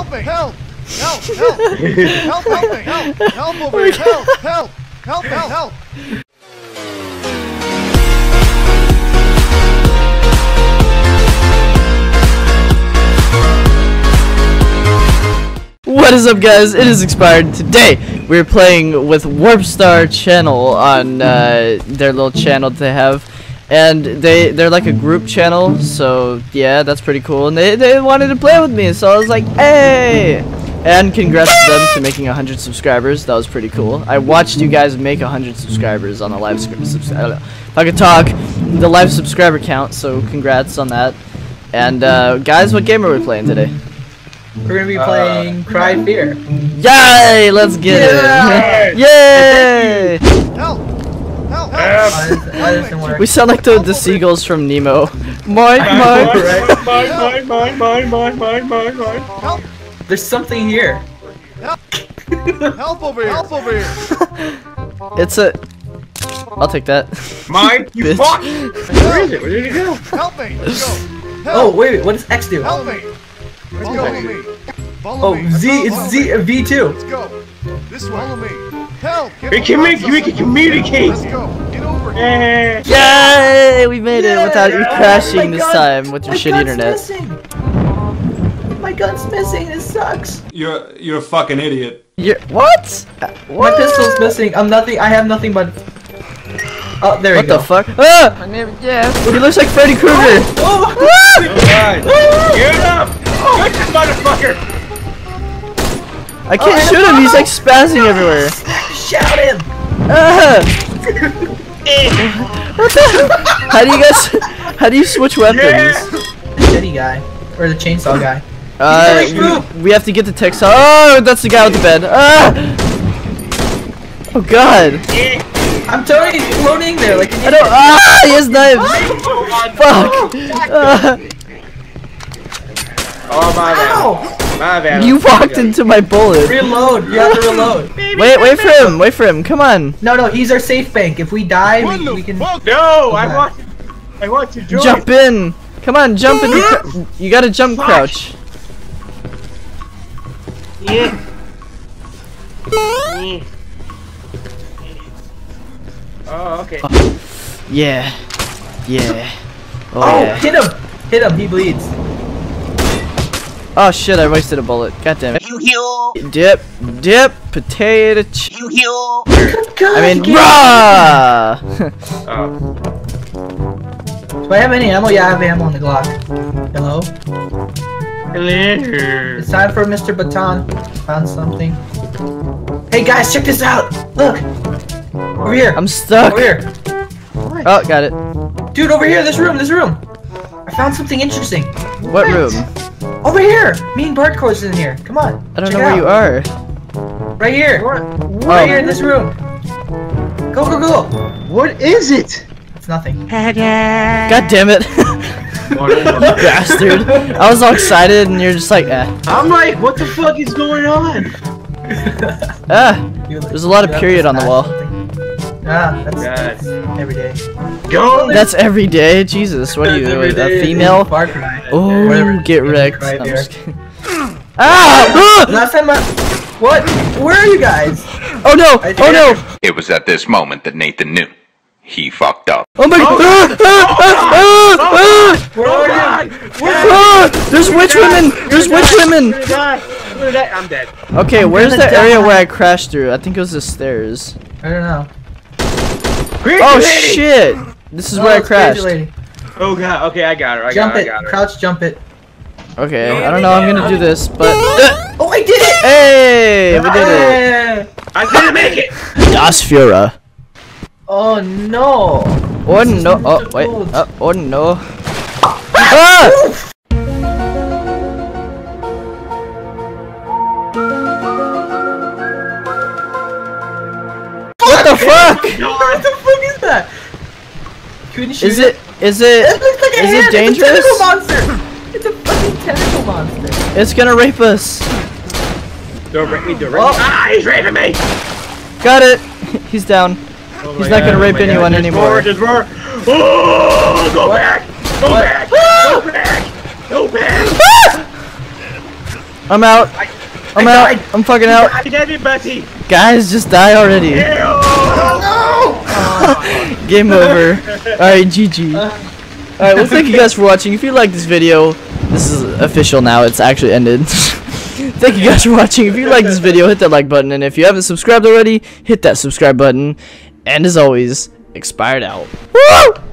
help me! Help! Help! Help! Help me! Help! Help over here! Help! Help! Help! Help! Help! What is up, guys? It is Expired. Today we're playing with Warp Star channel on their little channel they have, and they're like a group channel, so yeah, that's pretty cool. And they wanted to play with me, so I was like, hey! And congrats to them for making 100 subscribers. That was pretty cool. I watched you guys make 100 subscribers on the live I don't know if I could talk the live subscriber count, so congrats on that. And guys, what game are we playing today? We're gonna be playing Cry of Fear. Yay! Let's get it! Yay! Help! Help! Help! We sound like the seagulls from Nemo. Mine! Help! There's something here. Help! Help over here! Help over here! It's a. I'll take that. Mine! You fuck! Where is it? Where did it go? Help me! Let's go! Help. Oh wait! What does X do? Help me! Follow me. Z, it's Z, V2. Let's go. This way. Follow me. Help. We can communicate. Let's go. Get over here. Yay! We made it without you crashing this time with your shitty internet. My gun's missing. This sucks. You're a fucking idiot. What? My pistol's missing. I'm nothing. I have nothing but. Oh, there you go. What the fuck? Ah! My name is Jeff. He looks like Freddy Krueger. Oh! Oh! Get up! Good motherfucker! I can't shoot him, he's like spazzing everywhere. Shout him! What the? How do you switch weapons? The shitty guy. Or the chainsaw guy. We have to get the tech saw. Oh, that's the guy with the bed. Oh god. I'm totally floating there like I don't he has knives! Fuck! Oh my bad. My bad. You walked into my bullet. Reload. You have to reload. wait for him. Wait for him. Come on. No, he's our safe bank. If we die, we can. Fuck? No, I want to join. Jump in. Come on, jump in. You gotta jump crouch. Yeah. Oh, okay. Yeah. Yeah. Oh, hit him. Hit him. He bleeds. Oh shit, I wasted a bullet. God damn it. Dip, potato chip. I mean, raw! Do I have any ammo? Yeah, I have ammo on the Glock. Hello? Hello? It's time for Mr. Baton. Found something. Hey guys, check this out! Look! Over here! I'm stuck! Over here! What? Oh, got it. Dude, over here! This room! I found something interesting. What room? Over here! Me and Bartco's in here. Come on. I don't know where you are. Right here. Right here in this room. Go. What is it? It's nothing. God damn it. Bastard. I was all excited and you're just like, eh. I'm like, what the fuck is going on? There's a lot of period on the wall. That's every day. Go! That's every day? Jesus, what are you, a female? Oh, get wrecked. I'm just kidding. Ah! Last time I... What? Where are you guys? Oh no! Oh no! It was at this moment that Nathan knew. He fucked up. Oh my god! Where are you? There's witch women! There's witch women! I'm dead. Okay, where's the area where I crashed through? I think it was the stairs. I don't know. Crazy lady. Shit! This is where I crashed. Oh god, okay, I got her. I got her. Crouch jump it. Okay, no, I don't know how I'm gonna do this, but. Oh, I did it! Hey! We did it! I didn't make it! Das Führer. Oh no! Oh no! Oh, wait. Oh no. Ah! Fuck! What the fuck is that? Is it dangerous? It's a tentacle monster! It's a fucking tentacle monster! It's gonna rape us! Don't rape me, don't rape me! Ah, he's raping me! Got it! He's down. Oh he's not gonna rape anyone anymore. Just roar. Oh, go back! Go back! Go back! Go back! I'm out. I'm out. I'm fucking out. Everybody. Guys, just die already. Oh, no. Game over. Alright, GG. Alright, well, thank you guys for watching. If you like this video, this is official now. It's actually ended. Thank you guys for watching. If you like this video, hit that like button. And if you haven't subscribed already, hit that subscribe button. And as always, Expired out. Woo!